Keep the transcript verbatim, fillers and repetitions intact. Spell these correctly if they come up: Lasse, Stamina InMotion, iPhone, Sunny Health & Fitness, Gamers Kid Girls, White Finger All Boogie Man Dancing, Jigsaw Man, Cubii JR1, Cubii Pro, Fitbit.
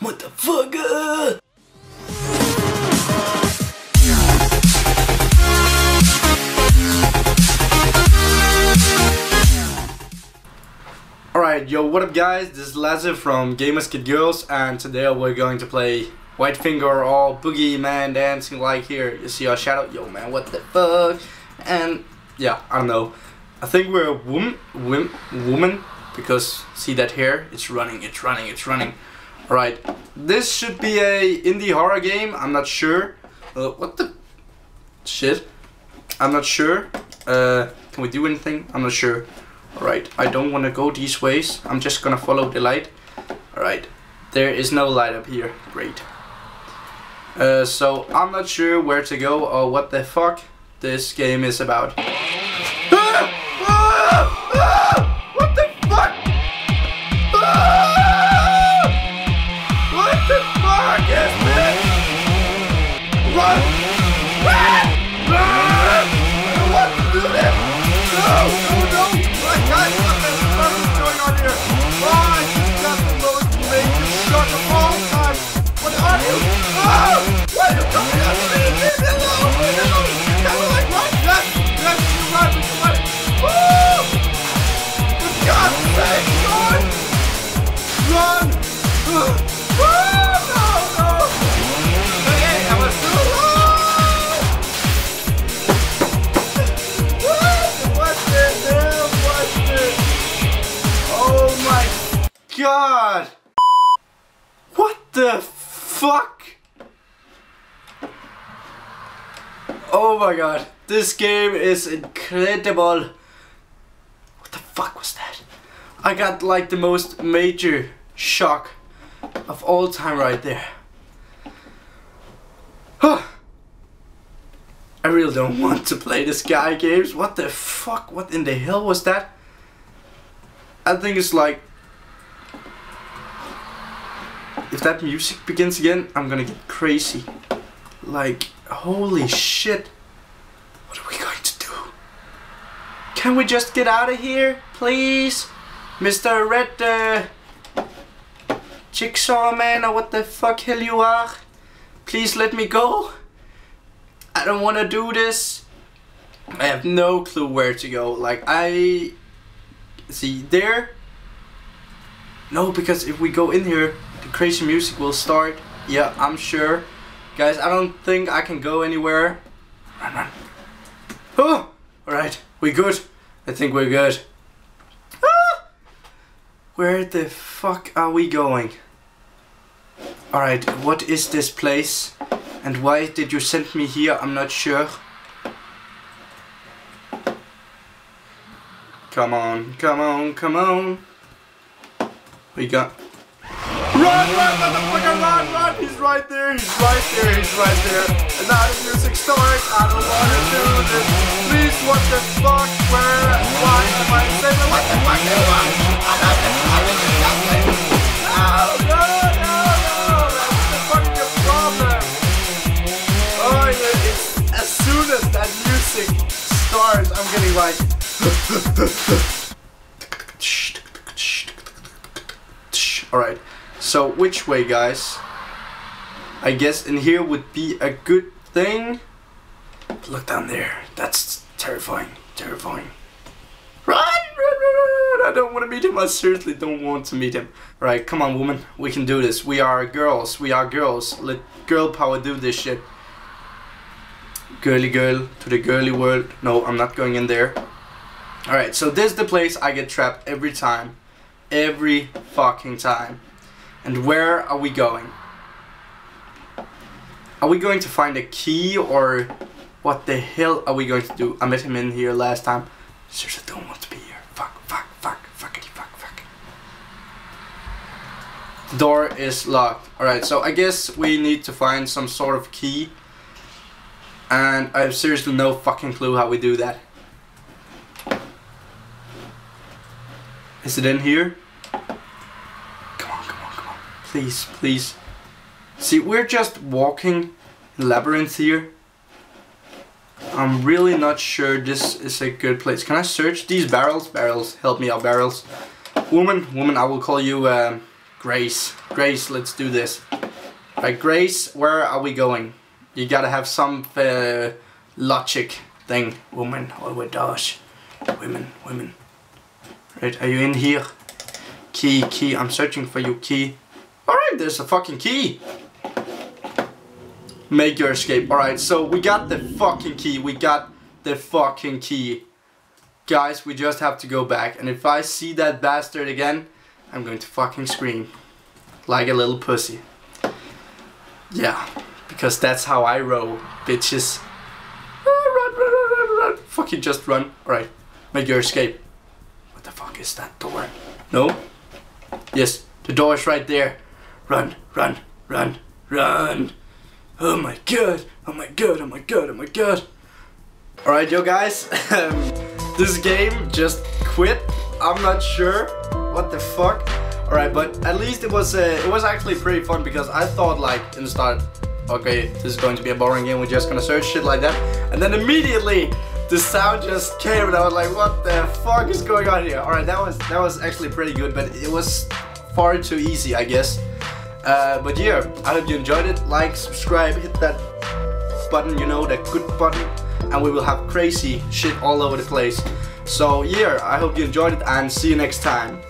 motherfucker. Alright, yo, what up guys, this is Lasse from Gamers Kid Girls, and today we're going to play White Finger All Boogie Man Dancing. Like here, you see our shadow, yo man, what the fuck, and yeah, I don't know, I think we're a woman, woman, woman, because see that hair, it's running, it's running, it's running. Alright, this should be a indie horror game, I'm not sure, uh, what the, shit, I'm not sure, uh, can we do anything, I'm not sure. Alright, I don't want to go these ways. I'm just gonna follow the light. Alright, there is no light up here. Great. Uh, so, I'm not sure where to go or what the fuck this game is about. Ah! Ah! Ah! What the fuck? Ah! What the fuck is this? Run! Run! Run! I don't want to do this! No! No! No! Guys, what the fuck is going on here? Why is this level making you shut up all the time? What are you? Oh! Why are you coming at me? Leave me alone! Leave me alone! You're kind of like right that! Yes, you're right, you're right! Woo! For God's sake, run! Run! Woo! No, no! Hey, I was still alone! Woo! What the hell? God! What the fuck? Oh my god, this game is incredible. What the fuck was that? I got like the most major shock of all time right there. Huh. I really don't want to play this guy games. What the fuck? What in the hell was that? I think it's like, if that music begins again, I'm gonna get crazy. Like, holy shit. What are we going to do? Can we just get out of here, please? Mister Red, uh, Jigsaw Man, or what the fuck hell you are? Please let me go. I don't wanna do this. I have no clue where to go. Like, I... See, there? No, because if we go in here, crazy music will start. Yeah, I'm sure. Guys, I don't think I can go anywhere. Run, run. Oh! Alright, we're good. I think we're good. Ah! Where the fuck are we going? Alright, what is this place? And why did you send me here? I'm not sure. Come on, come on, come on. We got... Run, run, motherfucker, run, run! He's right there, he's right there, he's right there. And now the music starts, I don't wanna do this. Please, what the fuck, where, why am I saying, what the fuck do you want? I love this, I love this, I love this. No, no, no, no, that's the fucking problem. Oh, yeah, it's, as soon as that music starts, I'm getting like... Alright. So, which way, guys? I guess in here would be a good thing. Look down there. That's terrifying. Terrifying. Run! Run, run, run. I don't want to meet him. I seriously don't want to meet him. Alright, come on, woman. We can do this. We are girls. We are girls. Let girl power do this shit. Girly girl to the girly world. No, I'm not going in there. Alright, so this is the place I get trapped every time. Every fucking time. And where are we going? Are we going to find a key or what the hell are we going to do? I met him in here last time. Seriously, I don't want to be here. Fuck, fuck, fuck, fuckity, fuck, fuck. The door is locked. Alright, so I guess we need to find some sort of key. And I have seriously no fucking clue how we do that. Is it in here? Please, please. See, we're just walking in labyrinth here. I'm really not sure this is a good place. Can I search these barrels? Barrels, help me out, barrels. Woman, woman, I will call you um, Grace, Grace, let's do this. Right, Grace, where are we going? You gotta have some uh, logic thing. Woman, always does. Women, women. Right, are you in here? Key, key, I'm searching for you, key. Alright, there's a fucking key. Make your escape. Alright, so we got the fucking key. We got the fucking key. Guys, we just have to go back. And if I see that bastard again, I'm going to fucking scream. Like a little pussy. Yeah, because that's how I roll, bitches. Run, run, run, run, run. Fucking just run. Alright, make your escape. What the fuck is that door? No? Yes, the door is right there. Run, run, run, run. Oh my god, oh my god, oh my god, oh my god. Alright, yo guys, this game just quit. I'm not sure what the fuck. Alright, but at least it was uh, it was actually pretty fun, because I thought like in the start, okay, this is going to be a boring game, we're just gonna search shit like that. And then immediately the sound just came and I was like, what the fuck is going on here? Alright, that was that was actually pretty good, but it was far too easy, I guess. Uh, but yeah, I hope you enjoyed it. Like, subscribe, hit that button, you know, that good button, and we will have crazy shit all over the place. So yeah, I hope you enjoyed it and see you next time.